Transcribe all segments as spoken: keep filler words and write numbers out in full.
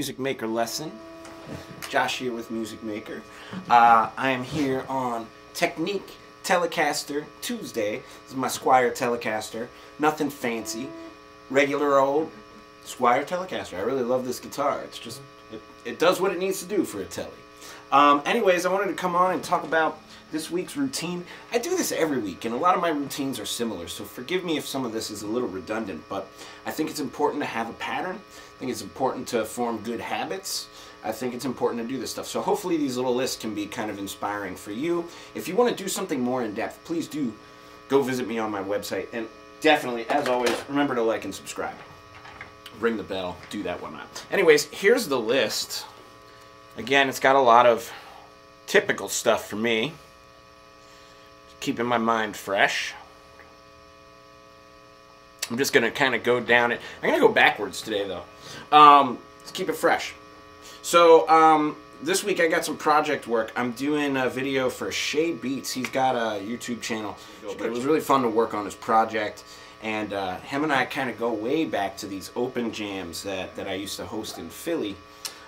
Music Maker lesson. Josh here with Music Maker. Uh, I am here on Technique Telecaster Tuesday. This is my Squire Telecaster. Nothing fancy. Regular old Squire Telecaster. I really love this guitar. It's just, it, it does what it needs to do for a telly. Um, anyways, I wanted to come on and talk about this week's routine. I do this every week, and a lot of my routines are similar, so forgive me if some of this is a little redundant, but I think it's important to have a pattern. I think it's important to form good habits. I think it's important to do this stuff. So hopefully these little lists can be kind of inspiring for you. If you want to do something more in depth, please do go visit me on my website, and definitely, as always, remember to like and subscribe. Ring the bell, do that, whatnot. Anyways, here's the list. Again, it's got a lot of typical stuff for me. Keeping my mind fresh. I'm just going to kind of go down it. I'm going to go backwards today, though. Um, let's keep it fresh. So, um, this week I got some project work. I'm doing a video for Shay Beats. He's got a YouTube channel. But it was really fun to work on his project. And uh, him and I kind of go way back to these open jams that, that I used to host in Philly.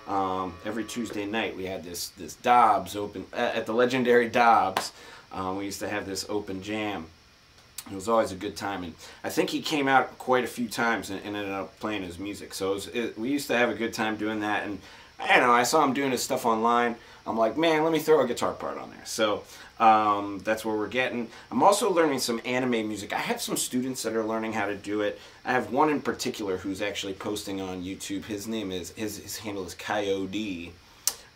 Um, every Tuesday night we had this, this Dobbs open, uh, at the legendary Dobbs. Um, we used to have this open jam. It was always a good time, and I think he came out quite a few times and, and ended up playing his music. So it was, it, we used to have a good time doing that, and I don't know, I saw him doing his stuff online. I'm like, man, let me throw a guitar part on there. So um, that's where we're getting. I'm also learning some anime music. I have some students that are learning how to do it. I have one in particular who's actually posting on YouTube. His name is, his, his handle is Coyote.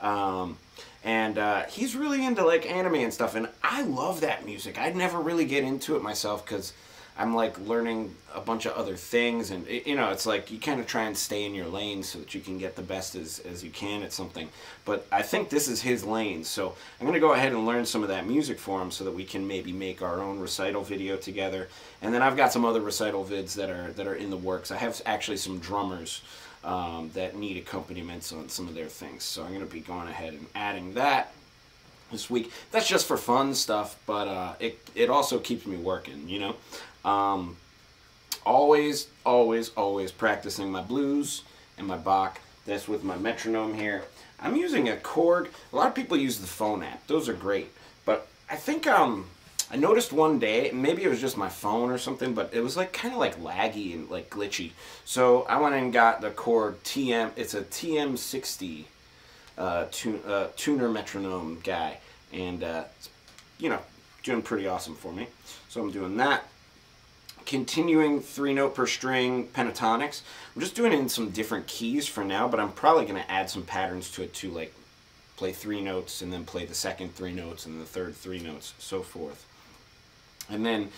Um, and uh, he's really into like anime and stuff, and I love that music. I'd never really get into it myself because I'm like learning a bunch of other things, and it, you know, it's like you kind of try and stay in your lane so that you can get the best as, as you can at something. But I think this is his lane, so I'm going to go ahead and learn some of that music for him so that we can maybe make our own recital video together. And then I've got some other recital vids that are, that are in the works. I have actually some drummers Um, that need accompaniments on some of their things. So I'm going to be going ahead and adding that this week. That's just for fun stuff, but uh, it, it also keeps me working, you know. Um, always, always, always practicing my blues and my Bach. That's with my metronome here. I'm using a Korg. A lot of people use the phone app. Those are great. But I think um, I noticed one day, maybe it was just my phone or something, but it was like kind of like laggy and like glitchy. So I went and got the Korg T M, it's a T M sixty uh, tune, uh, tuner metronome guy. And, uh, you know, doing pretty awesome for me. So I'm doing that. Continuing three note per string pentatonics. I'm just doing it in some different keys for now, but I'm probably going to add some patterns to it too, like play three notes and then play the second three notes and the third three notes, so forth. And then,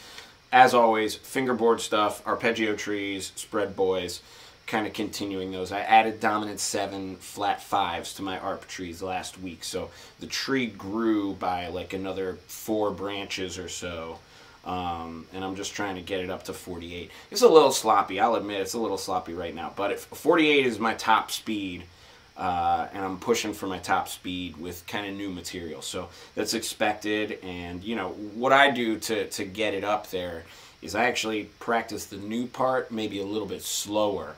as always, fingerboard stuff, arpeggio trees, spread boys, kind of continuing those. I added dominant seven flat fives to my arp trees last week, so the tree grew by like another four branches or so, um, and I'm just trying to get it up to forty-eight. It's a little sloppy, I'll admit it's a little sloppy right now, but if forty-eight is my top speed, Uh, and I'm pushing for my top speed with kind of new material. So that's expected, and you know, what I do to, to get it up there is I actually practice the new part maybe a little bit slower,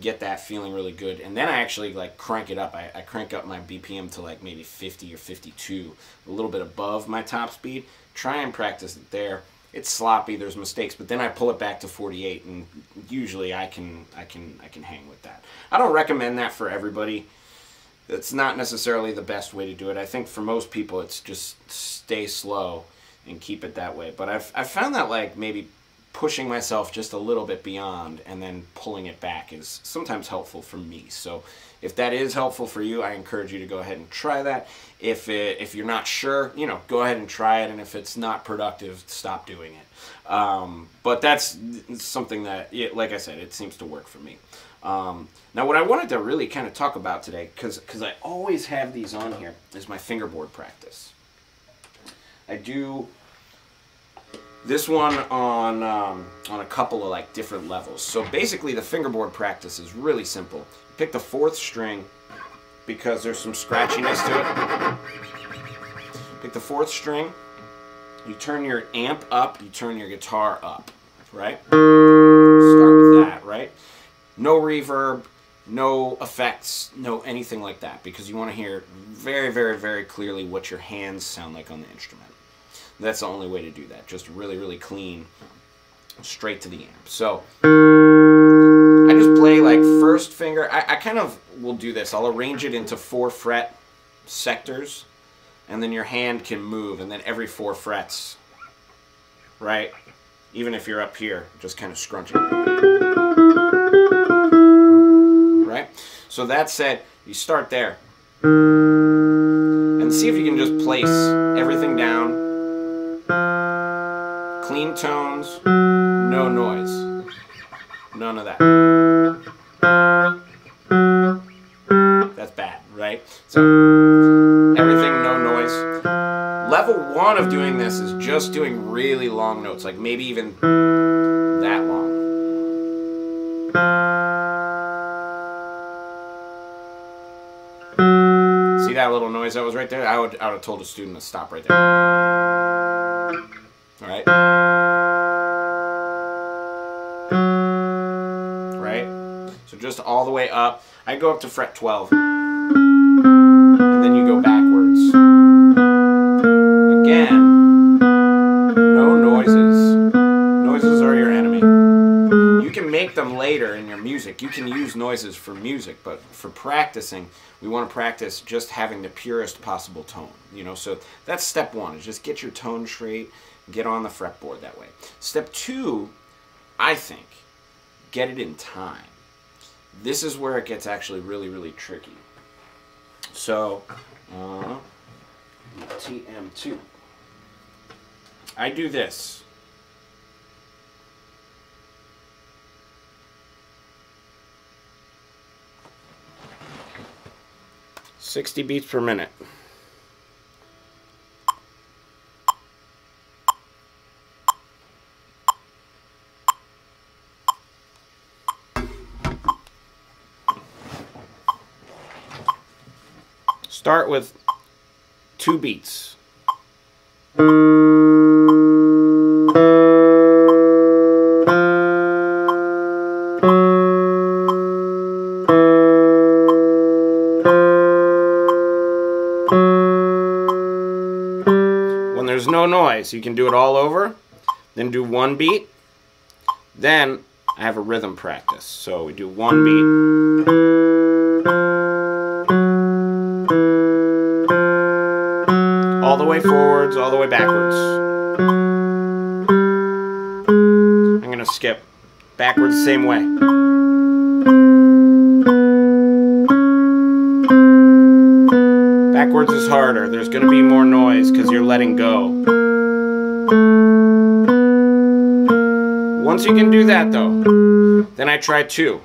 get that feeling really good, and then I actually like crank it up. I, I crank up my B P M to like maybe fifty or fifty-two, a little bit above my top speed, try and practice it there. It's sloppy, there's mistakes, but then I pull it back to forty-eight, and usually I can I can I can hang with that. I don't recommend that for everybody. It's not necessarily the best way to do it. I think for most people it's just stay slow and keep it that way. But I've I've found that like maybe pushing myself just a little bit beyond and then pulling it back is sometimes helpful for me. So if that is helpful for you, I encourage you to go ahead and try that. If it, if you're not sure, you know, go ahead and try it, and if it's not productive, stop doing it. Um, but that's something that, like I said, it seems to work for me. Um, now what I wanted to really kind of talk about today, because because I always have these on here, is my fingerboard practice. I do this one on, um, on a couple of like different levels. So basically the fingerboard practice is really simple. You pick the fourth string because there's some scratchiness to it. Pick the fourth string, you turn your amp up, you turn your guitar up, right? Start with that, right? No reverb, no effects, no anything like that, because you want to hear very, very, very clearly what your hands sound like on the instrument. That's the only way to do that, just really, really clean, straight to the amp. So I just play like first finger. I, I kind of will do this. I'll arrange it into four fret sectors, and then your hand can move, and then every four frets, right? Even if you're up here, just kind of scrunching. Right? So that said, you start there. And see if you can just place everything down. Clean tones, no noise, none of that. That's bad, right? So everything, no noise. Level one of doing this is just doing really long notes, like maybe even that long. See that little noise that was right there? I would, I would have told a student to stop right there. All right? Right? So just all the way up. I go up to fret twelve. And then you go backwards. Again, no noises. Noises are your enemy. You can make them later in your music. You can use noises for music, but for practicing, we want to practice just having the purest possible tone. You know, so that's step one, is just get your tone straight. Get on the fretboard that way. Step two, I think, get it in time. This is where it gets actually really, really tricky. So, uh, T M two. I do this. sixty beats per minute. Start with two beats. When there's no noise, you can do it all over, then do one beat. Then I have a rhythm practice. So we do one beat. All the way forwards, all the way backwards. I'm going to skip backwards the same way. Backwards is harder. There's going to be more noise because you're letting go. Once you can do that though, then I try two.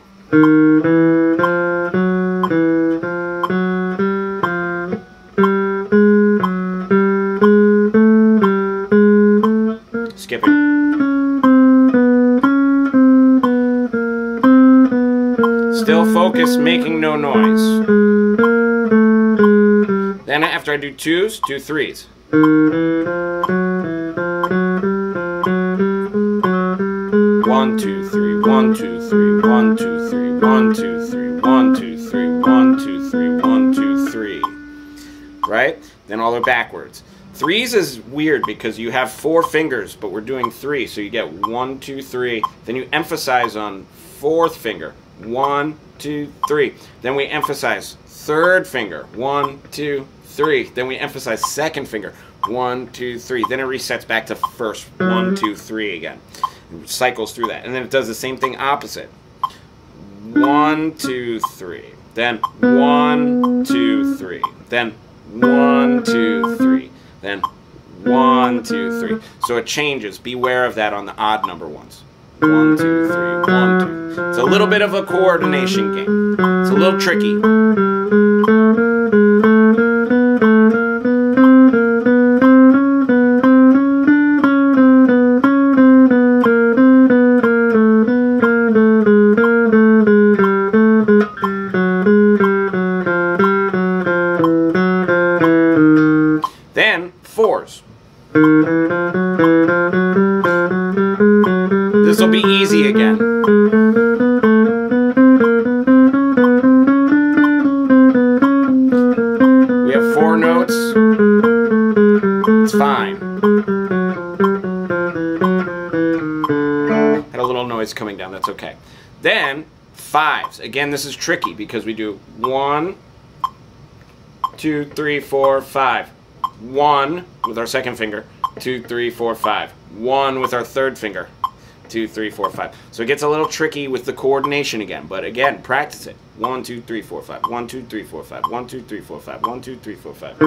Still focus, making no noise. Then after I do twos, do threes. One, two, three, one, two, three, one, two, three, one, two, three, one, two, three, one, two, three, one, two, three. Right? Then all the backwards. Threes is weird because you have four fingers, but we're doing three. So you get one, two, three. Then you emphasize on fourth finger. One, two, three. Then we emphasize third finger. One, two, three. Then we emphasize second finger. One, two, three. Then it resets back to first. One, two, three again. It cycles through that. And then it does the same thing opposite. One, two, three. Then one, two, three. Then one, two, three. Then one, two, three. So it changes. Beware of that on the odd number ones. One, two, three, one, two. It's a little bit of a coordination game. It's a little tricky. Then, fours. This will be easy again. Had a little noise coming down, that's okay. Then fives. Again, this is tricky because we do one, two, three, four, five. One with our second finger, two, three, four, five. One with our third finger, two, three, four, five. So it gets a little tricky with the coordination again, but again, practice it. One, two, three, four, five. One, two, three, four, five. One, two, three, four, five. One, two, three, four, five.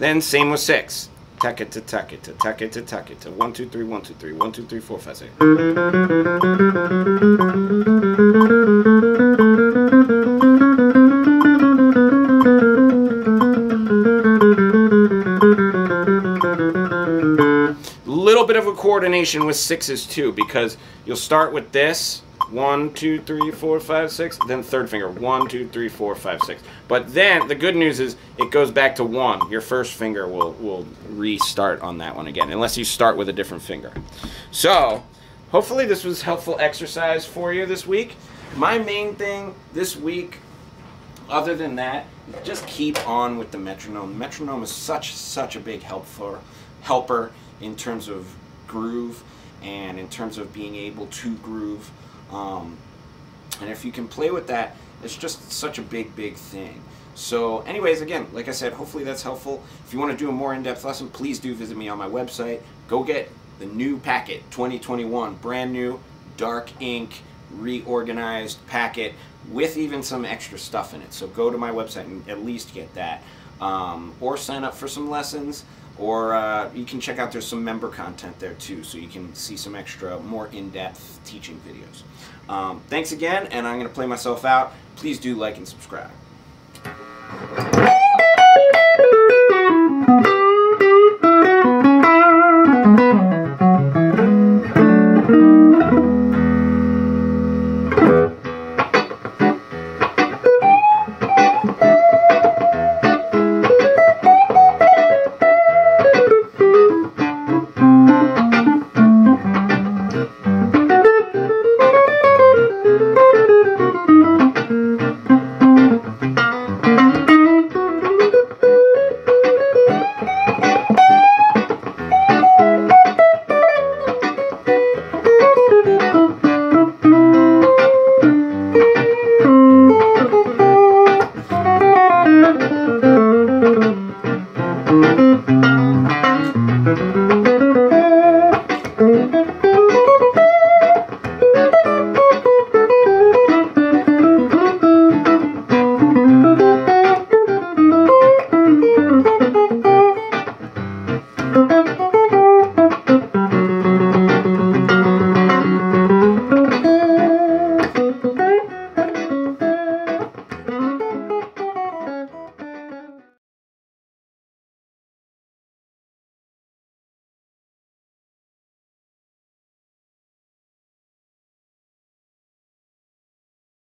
Then same with six. Tuck it to tuck it to tuck it to tuck it to one two three one two three one two three four five six. Little bit of a coordination with sixes too, because you'll start with this one two three four five six, then third finger one two three four five six. But then the good news is it goes back to one. Your first finger will will restart on that one again, unless you start with a different finger. So hopefully this was helpful exercise for you this week. My main thing this week, other than that, just keep on with the metronome. Metronome is such such a big help for helper in terms of groove and in terms of being able to groove. Um, and if you can play with that, it's just such a big, big thing. So anyways, again, like I said, hopefully that's helpful. If you want to do a more in-depth lesson, please do visit me on my website. Go get the new packet, twenty twenty-one, brand new, dark ink, reorganized packet with even some extra stuff in it. So go to my website and at least get that. Um, or sign up for some lessons. Or uh, you can check out, there's some member content there too, so you can see some extra, more in-depth teaching videos. Um, thanks again, and I'm going to play myself out. Please do like and subscribe.